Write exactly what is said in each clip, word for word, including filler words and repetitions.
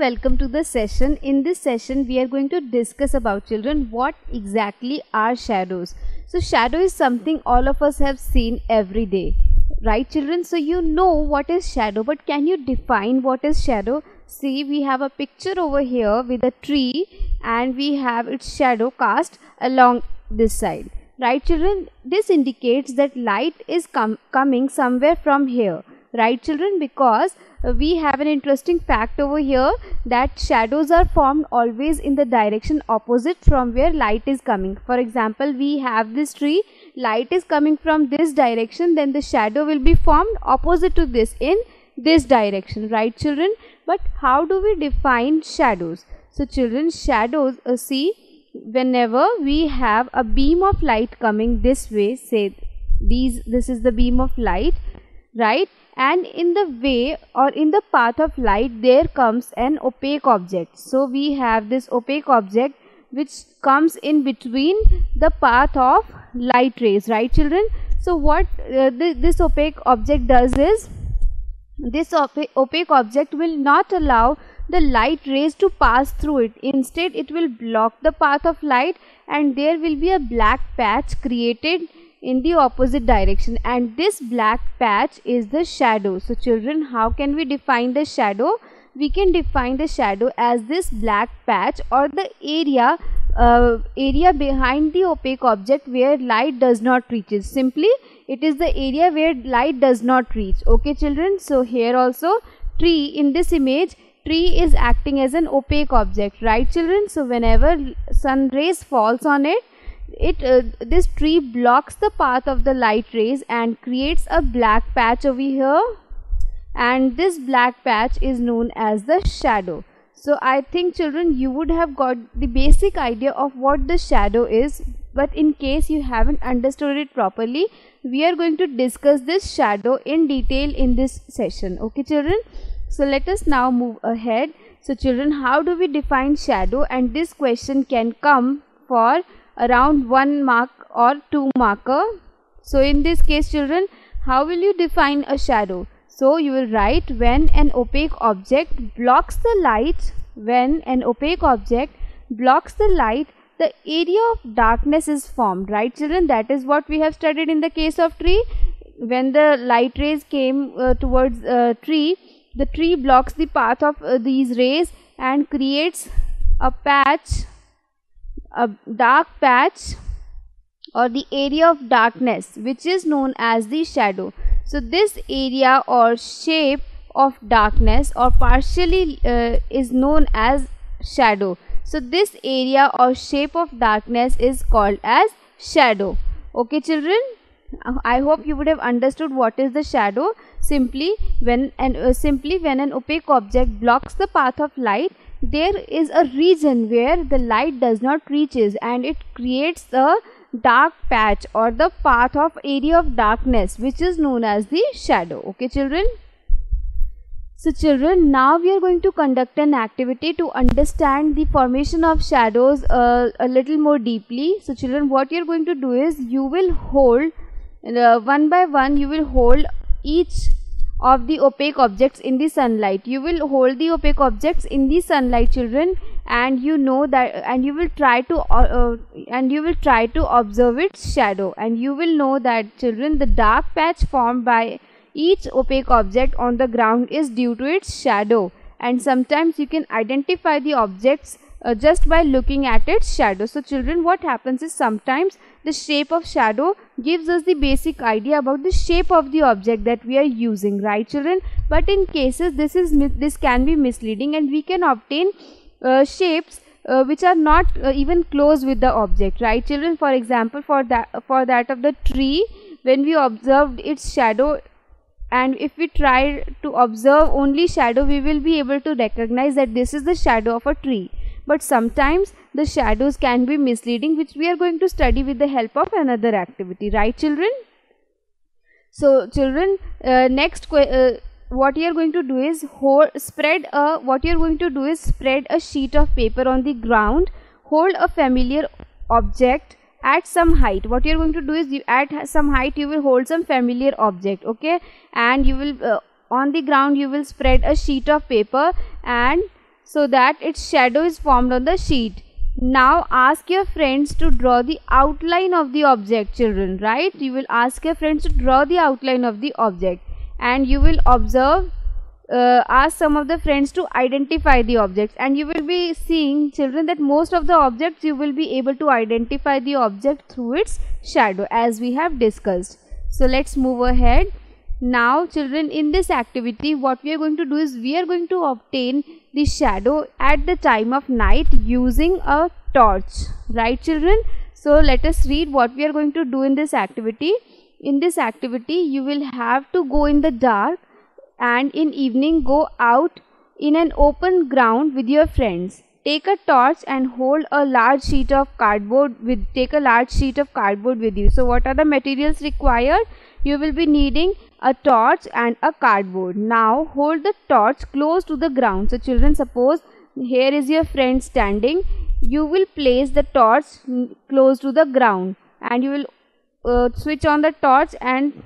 Welcome to the session. In this session we are going to discuss about children what exactly are shadows. So shadow is something all of us have seen every day, right children? So you know what is shadow, but can you define what is shadow? See, we have a picture over here with a tree and we have its shadow cast along this side, right children? This indicates that light is com coming somewhere from here, right children, because we have an interesting fact over here that shadows are formed always in the direction opposite from where light is coming. For example, we have this tree, light is coming from this direction, then the shadow will be formed opposite to this in this direction, right children? But how do we define shadows? So children, shadows uh, see, whenever we have a beam of light coming this way, say these this is the beam of light, right? And in the way or in the path of light there comes an opaque object. So we have this opaque object which comes in between the path of light rays, right children? So what uh, th this opaque object does is, this opa opaque object will not allow the light rays to pass through it. Instead it will block the path of light and there will be a black patch created in the opposite direction, and this black patch is the shadow. So children, how can we define the shadow? We can define the shadow as this black patch or the area uh, area behind the opaque object where light does not reaches. Simply it is the area where light does not reach. Okay children, so here also tree, in this image tree is acting as an opaque object, right children? So whenever sun rays falls on it, It uh, this tree blocks the path of the light rays and creates a black patch over here, and this black patch is known as the shadow. So I think children you would have got the basic idea of what the shadow is, but in case you haven't understood it properly, we are going to discuss this shadow in detail in this session. Okay children, so let us now move ahead. So children, how do we define shadow? And this question can come for around one mark or two marker. So in this case children, how will you define a shadow? So you will write, when an opaque object blocks the light, when an opaque object blocks the light, the area of darkness is formed, right children? That is what we have studied in the case of tree. When the light rays came uh, towards uh, tree, the tree blocks the path of uh, these rays and creates a patch, a dark patch or the area of darkness, which is known as the shadow. So this area or shape of darkness or partially uh, is known as shadow. So this area or shape of darkness is called as shadow. Okay children, I hope you would have understood what is the shadow. Simply when and uh, simply when an opaque object blocks the path of light, there is a region where the light does not reaches, and it creates the dark patch or the path of area of darkness, which is known as the shadow. Okay children, so children, now we are going to conduct an activity to understand the formation of shadows uh, a little more deeply. So children, what you are going to do is, you will hold uh, one by one you will hold each of the opaque objects in the sunlight. You will hold the opaque objects in the sunlight children, and you know that and you will try to uh, and you will try to observe its shadow, and you will know that children, the dark patch formed by each opaque object on the ground is due to its shadow. And sometimes you can identify the objects uh, just by looking at its shadow. So children, what happens is, sometimes the shape of shadow gives us the basic idea about the shape of the object that we are using, right children? But in cases this is this can be misleading, and we can obtain uh, shapes uh, which are not uh, even close with the object, right children? For example, for that for that of the tree, when we observed its shadow, and if we try to observe only shadow, we will be able to recognize that this is the shadow of a tree. But sometimes the shadows can be misleading, which we are going to study with the help of another activity, right children? So children, uh, next uh, what you are going to do is hold, spread a what you are going to do is spread a sheet of paper on the ground, hold a familiar object at some height. What you are going to do is, you at some height you will hold some familiar object, okay? And you will uh, on the ground you will spread a sheet of paper and so that its shadow is formed on the sheet. Now ask your friends to draw the outline of the object, children, right? You will ask your friends to draw the outline of the object, and you will observe, uh, ask some of the friends to identify the objects, and you will be seeing, children, that most of the objects you will be able to identify the object through its shadow, as we have discussed. So let's move ahead. Now children, in this activity what we are going to do is we are going to obtain the shadow at the time of night using a torch, right children? So let us read what we are going to do in this activity. In this activity you will have to go in the dark and in evening go out in an open ground with your friends. Take a torch and hold a large sheet of cardboard with take a large sheet of cardboard with you. So what are the materials required? You will be needing a torch and a cardboard. Now hold the torch close to the ground. So children, suppose here is your friend standing. You will place the torch close to the ground and you will uh, switch on the torch and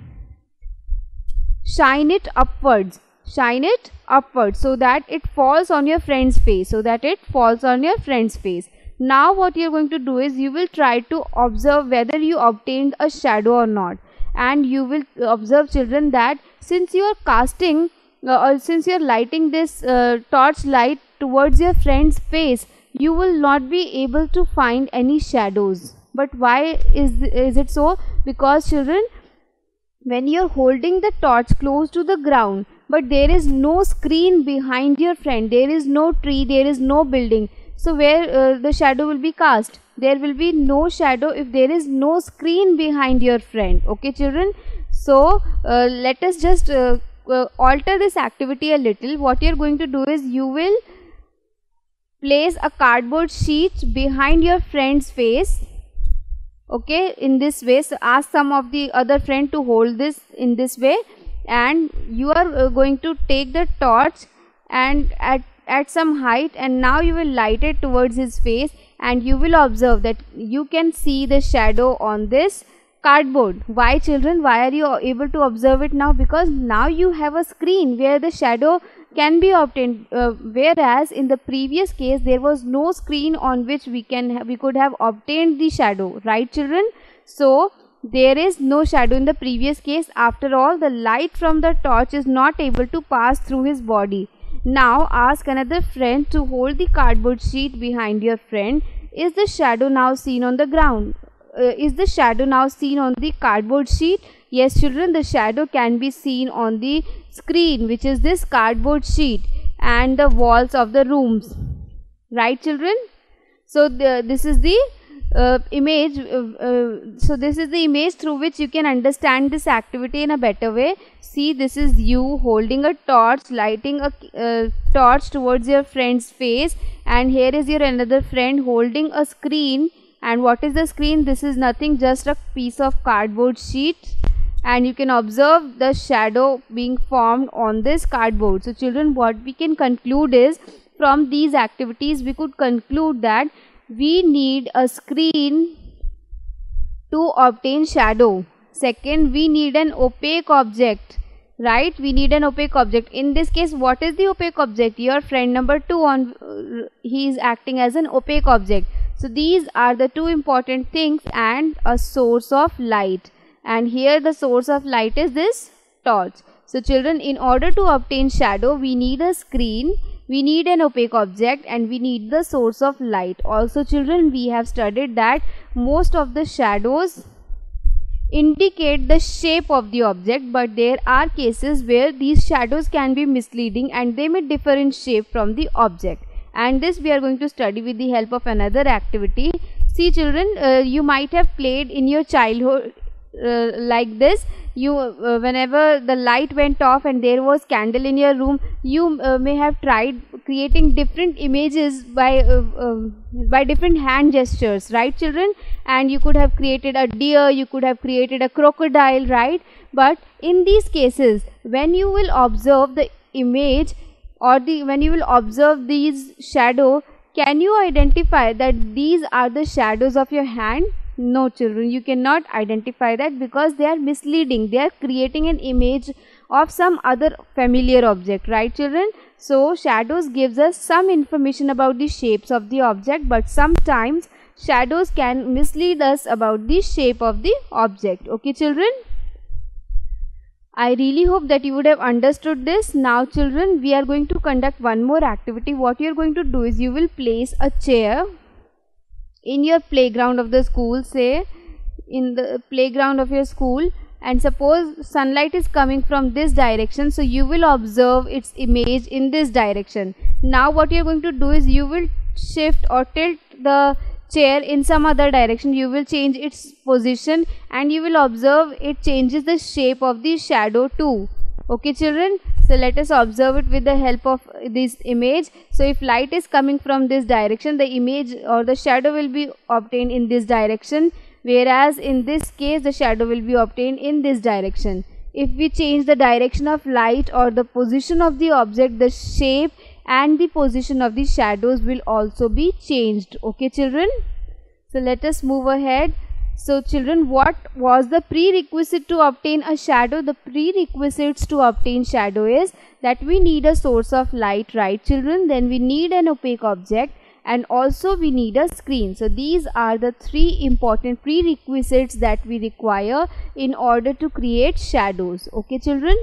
shine it upwards. Shine it upwards so that it falls on your friend's face. So that it falls on your friend's face. Now what you are going to do is you will try to observe whether you obtained a shadow or not. And you will observe, children, that since you are casting uh, or since you are lighting this uh, torch light towards your friend's face, you will not be able to find any shadows. But why is is it so? Because children, when you are holding the torch close to the ground, but there is no screen behind your friend, there is no tree, there is no building. So where uh, the shadow will be cast? There will be no shadow if there is no screen behind your friend. Okay children, so uh, let us just uh, uh, alter this activity a little. What you are going to do is you will place a cardboard sheet behind your friend's face. Okay, in this way, so ask some of the other friend to hold this in this way, and you are uh, going to take the torch and at at some height, and now you will light it towards his face, and you will observe that you can see the shadow on this cardboard. Why children? Why are you able to observe it now? Because now you have a screen where the shadow can be obtained, uh, whereas in the previous case there was no screen on which we can we could have obtained the shadow, right children? So there is no shadow in the previous case. After all, the light from the torch is not able to pass through his body. Now ask another friend to hold the cardboard sheet behind your friend. Is the shadow now seen on the ground? Uh, is the shadow now seen on the cardboard sheet? Yes children, the shadow can be seen on the screen, which is this cardboard sheet, and the walls of the rooms. Right children? So the, this is the uh, image. Uh, uh, so this is the image through which you can understand this activity in a better way. See, this is you holding a torch, lighting a uh, torch towards your friend's face, and here is your another friend holding a screen. And what is the screen? This is nothing, just a piece of cardboard sheet, and you can observe the shadow being formed on this cardboard. So children, what we can conclude is, from these activities we could conclude that we need a screen to obtain shadow. Second, we need an opaque object, right? We need an opaque object. In this case, what is the opaque object? Your friend number two, on uh, he is acting as an opaque object. So these are the two important things, and a source of light. And here the source of light is this torch. So children, in order to obtain shadow, we need a screen, we need an opaque object, and we need the source of light. Also children, we have studied that most of the shadows indicate the shape of the object, but there are cases where these shadows can be misleading and they may differ in shape from the object, and this we are going to study with the help of another activity. See children, uh, you might have played in your childhood uh, like this. You uh, whenever the light went off and there was candle in your room, you uh, may have tried creating different images by uh, uh, by different hand gestures, right children? And you could have created a deer, you could have created a crocodile, right? But in these cases, when you will observe the image or the when you will observe these shadow, can you identify that these are the shadows of your hand? No children, you cannot identify that because they are misleading. They are creating an image of some other familiar object, right children? So shadows gives us some information about the shapes of the object, but sometimes shadows can mislead us about the shape of the object. Okay children, I really hope that you would have understood this. Now children, we are going to conduct one more activity. What you are going to do is you will place a chair in your playground of the school, say in the playground of your school, and suppose sunlight is coming from this direction, so you will observe its image in this direction. Now what you are going to do is you will shift or tilt the chair in some other direction. You will change its position and you will observe it changes the shape of the shadow too. Okay children, so let us observe it with the help of this image. So if light is coming from this direction, the image or the shadow will be obtained in this direction, whereas in this case the shadow will be obtained in this direction. If we change the direction of light or the position of the object, the shape and the position of the shadows will also be changed. Okay children, so let us move ahead. So children, what was the prerequisite to obtain a shadow? The prerequisites to obtain shadow is that we need a source of light, right children? Then we need an opaque object, and also we need a screen. So these are the three important prerequisites that we require in order to create shadows. Okay children.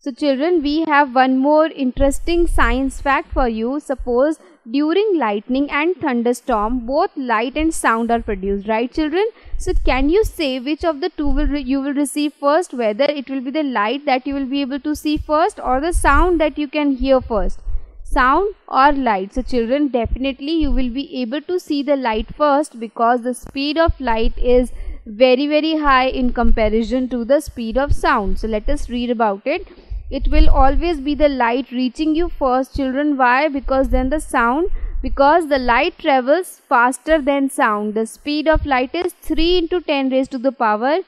So children, we have one more interesting science fact for you. Suppose during lightning and thunderstorm, both light and sound are produced, right children? So can you say which of the two will you will receive first, whether it will be the light that you will be able to see first or the sound that you can hear first? Sound or light? So children, definitely you will be able to see the light first, because the speed of light is very very high in comparison to the speed of sound. So let us read about it. It will always be the light reaching you first, children. Why? Because then the sound, because the light travels faster than sound. The speed of light is three into ten raised to the power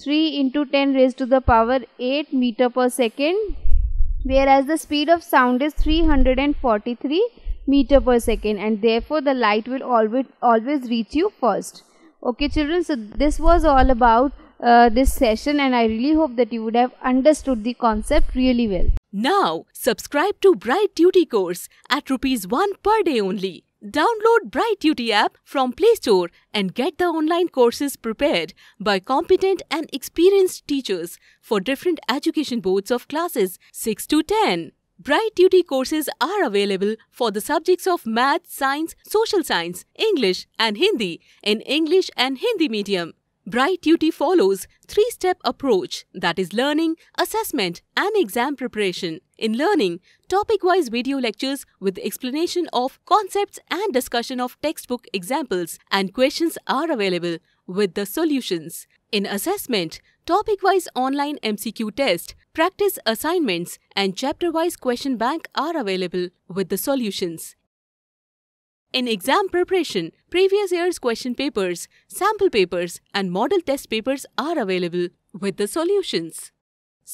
three into ten raised to the power eight meter per second, whereas the speed of sound is three hundred forty-three meter per second, and therefore the light will always always reach you first. Okay children, so this was all about Uh, this session, and I really hope that you would have understood the concept really well. Now subscribe to Bright Tutee course at rupees one per day only. Download Bright Tutee app from Play Store and get the online courses prepared by competent and experienced teachers for different education boards of classes six to ten. Bright Tutee courses are available for the subjects of math, science, social science, English and Hindi in English and Hindi medium. Bright Tutee follows three-step approach, that is learning, assessment and exam preparation. In learning, topic-wise video lectures with explanation of concepts and discussion of textbook examples and questions are available with the solutions. In assessment, topic-wise online M C Q test, practice assignments and chapter-wise question bank are available with the solutions. In exam preparation, previous year's question papers, sample papers and model test papers are available with the solutions.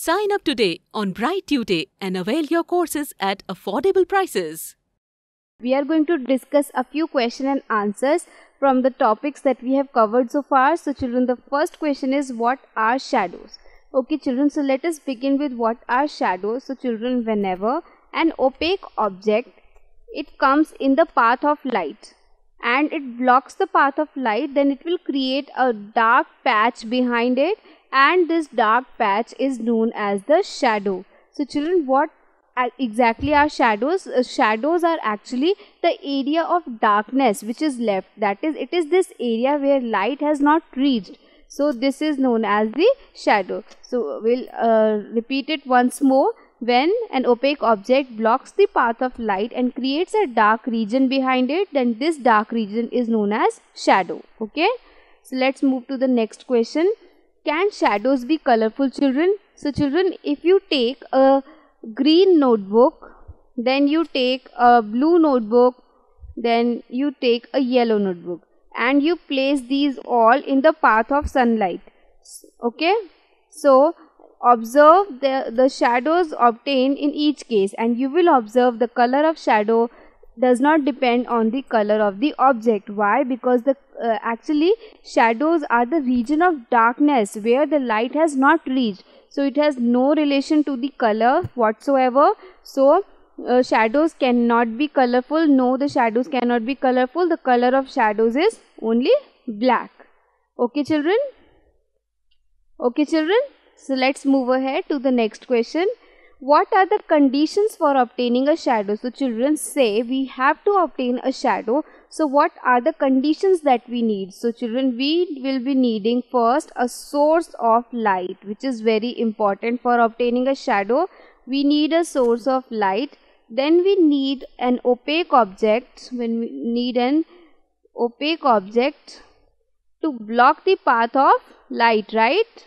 Sign up today on Bright Tutee and avail your courses at affordable prices. We are going to discuss a few questions and answers from the topics that we have covered so far. So children, the first question is, what are shadows? Okay children, so let us begin with what are shadows. So children, whenever an opaque object, it comes in the path of light and it blocks the path of light, then it will create a dark patch behind it, and this dark patch is known as the shadow. So children, what exactly are shadows? Uh, shadows are actually the area of darkness which is left, that is, it is this area where light has not reached. So this is known as the shadow. So we'll uh, repeat it once more. When an opaque object blocks the path of light and creates a dark region behind it, then this dark region is known as shadow. Okay, so let's move to the next question. Can shadows be colorful, children? So children, if you take a green notebook, then you take a blue notebook, then you take a yellow notebook, and you place these all in the path of sunlight. Okay, so observe the, the shadows obtained in each case, and you will observe the color of shadow does not depend on the color of the object. Why? Because the uh, actually shadows are the region of darkness where the light has not reached. So it has no relation to the color whatsoever. So uh, shadows cannot be colorful. No, the shadows cannot be colorful. The color of shadows is only black. Okay, children? Okay, children? So let's move ahead to the next question. What are the conditions for obtaining a shadow? So children, say we have to obtain a shadow. So what are the conditions that we need? So children, we will be needing first a source of light, which is very important for obtaining a shadow. We need a source of light. Then we need an opaque object. When we need an opaque object to block the path of light, right?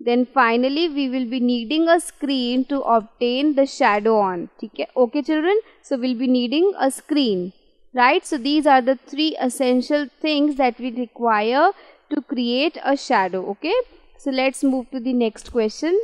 Then finally we will be needing a screen to obtain the shadow on. Okay, children? So we'll be needing a screen, right? So these are the three essential things that we require to create a shadow. Okay, so let's move to the next question.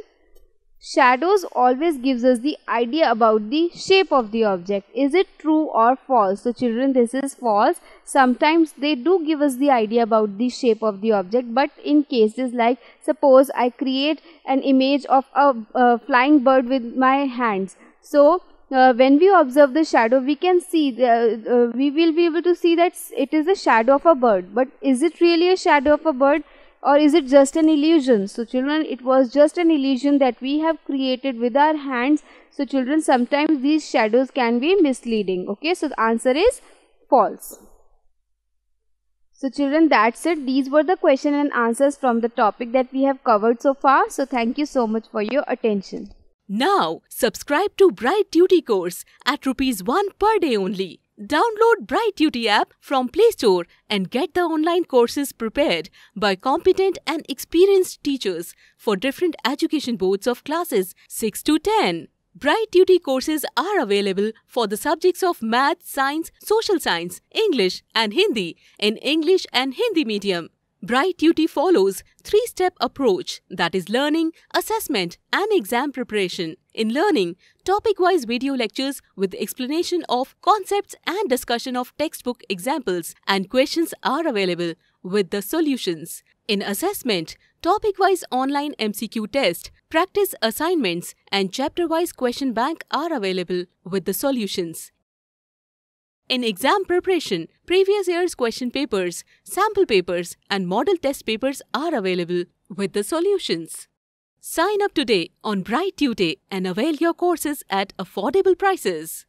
Shadows always gives us the idea about the shape of the object. Is it true or false? So children, this is false. Sometimes they do give us the idea about the shape of the object, but in cases like, suppose I create an image of a uh, flying bird with my hands. So uh, when we observe the shadow, we can see the, uh, we will be able to see that it is the shadow of a bird. But is it really a shadow of a bird? Or is it just an illusion? So children, it was just an illusion that we have created with our hands. So children, sometimes these shadows can be misleading. Okay, so the answer is false. So children, that's it. These were the question and answers from the topic that we have covered so far. So thank you so much for your attention. Now subscribe to Bright Tutee course at rupees one per day only. Download Bright Tutee app from Play Store and get the online courses prepared by competent and experienced teachers for different education boards of classes six to ten. Bright Tutee courses are available for the subjects of Math, Science, Social Science, English and Hindi in English and Hindi medium. Bright Tutee follows three-step approach, that is learning, assessment and exam preparation. In learning, topic-wise video lectures with explanation of concepts and discussion of textbook examples and questions are available with the solutions. In assessment, topic-wise online M C Q test, practice assignments and chapter-wise question bank are available with the solutions. In exam preparation, previous year's question papers, sample papers and model test papers are available with the solutions. Sign up today on Bright Tutee and avail your courses at affordable prices.